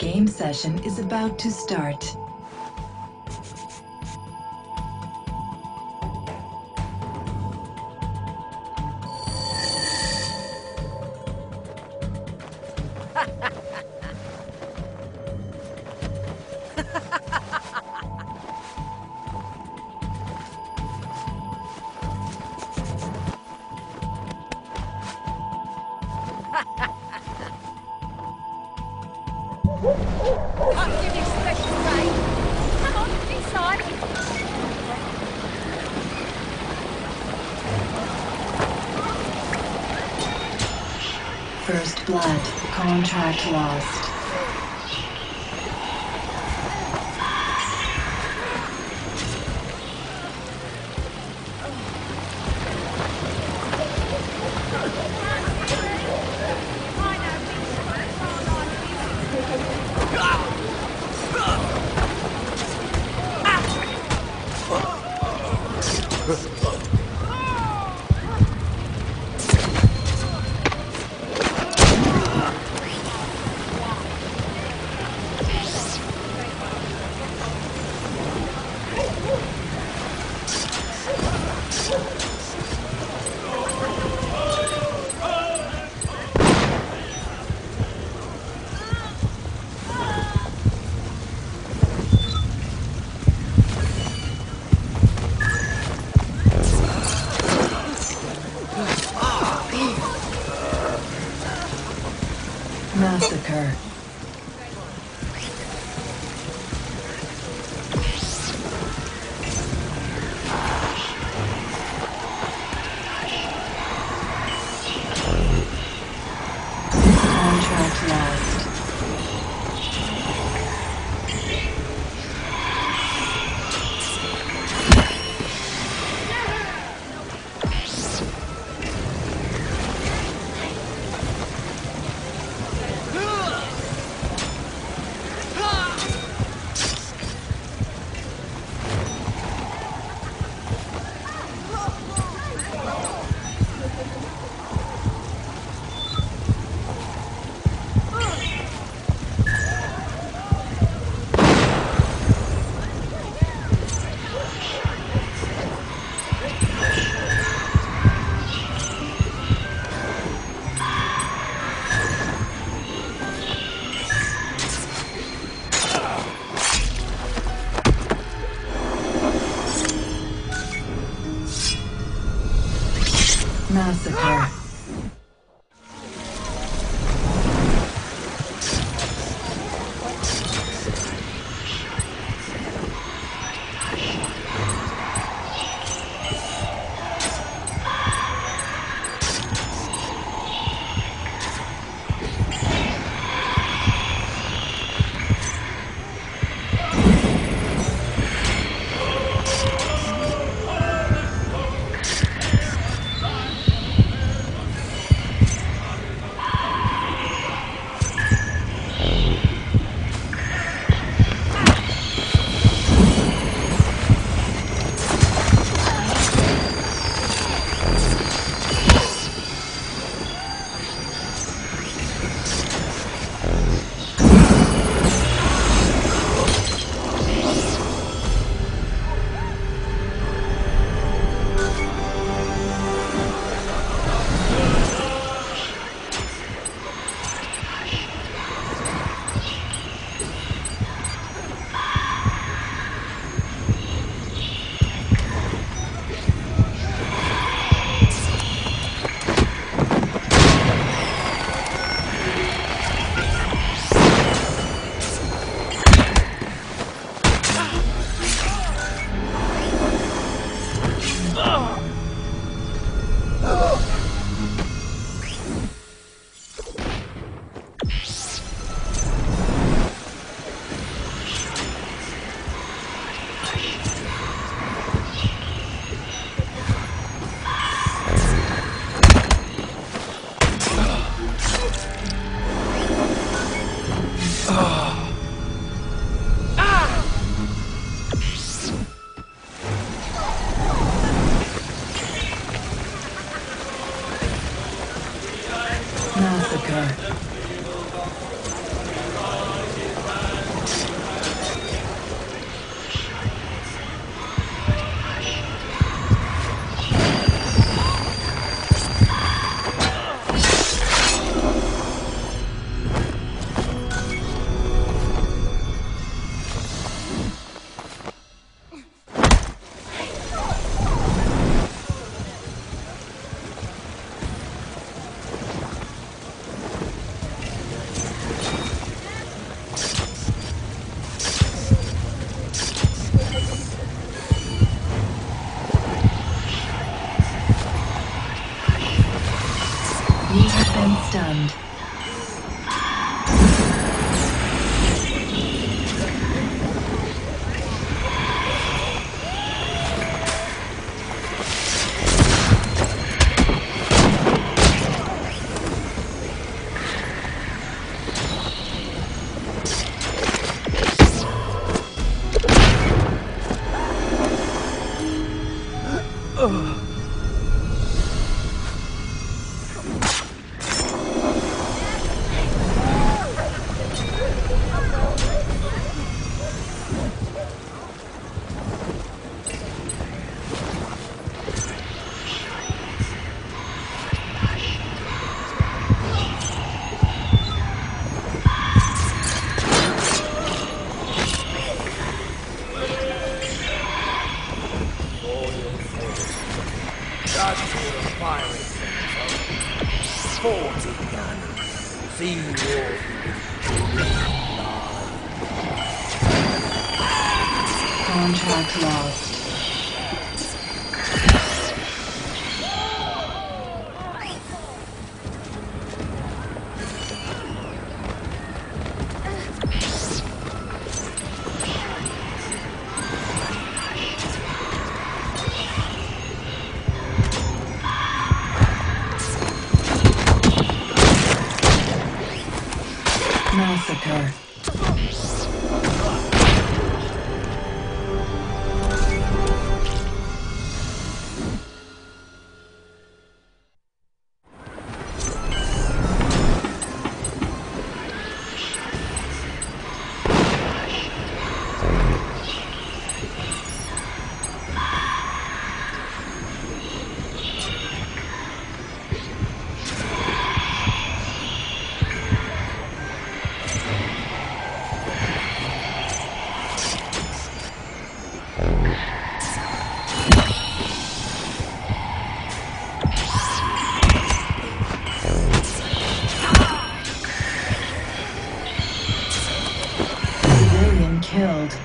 game session is about to start. First blood, contract lost. Massacre. Contract lost. Massacre. stunned. Contract lost. Massacre. Killed.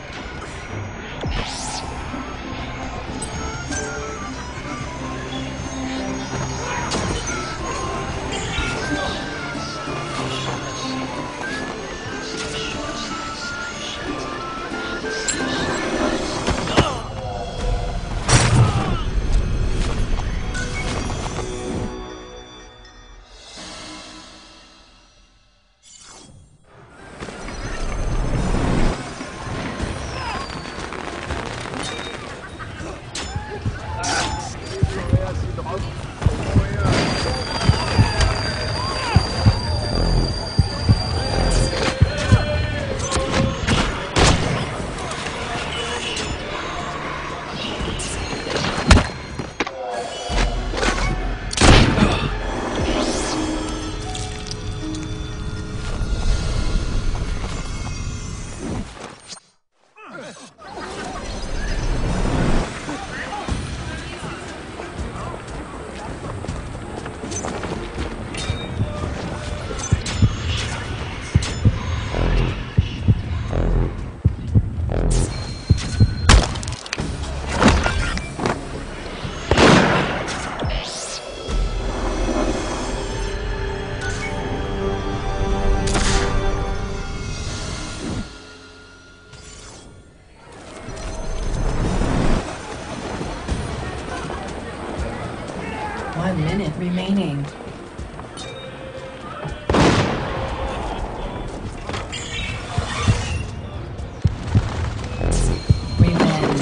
Remaining. Revenge.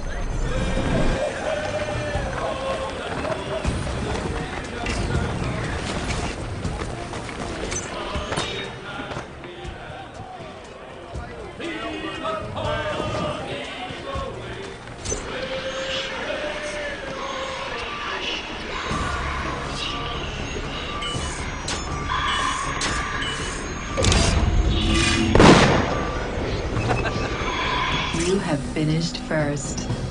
Finished first.